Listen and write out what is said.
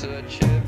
searching.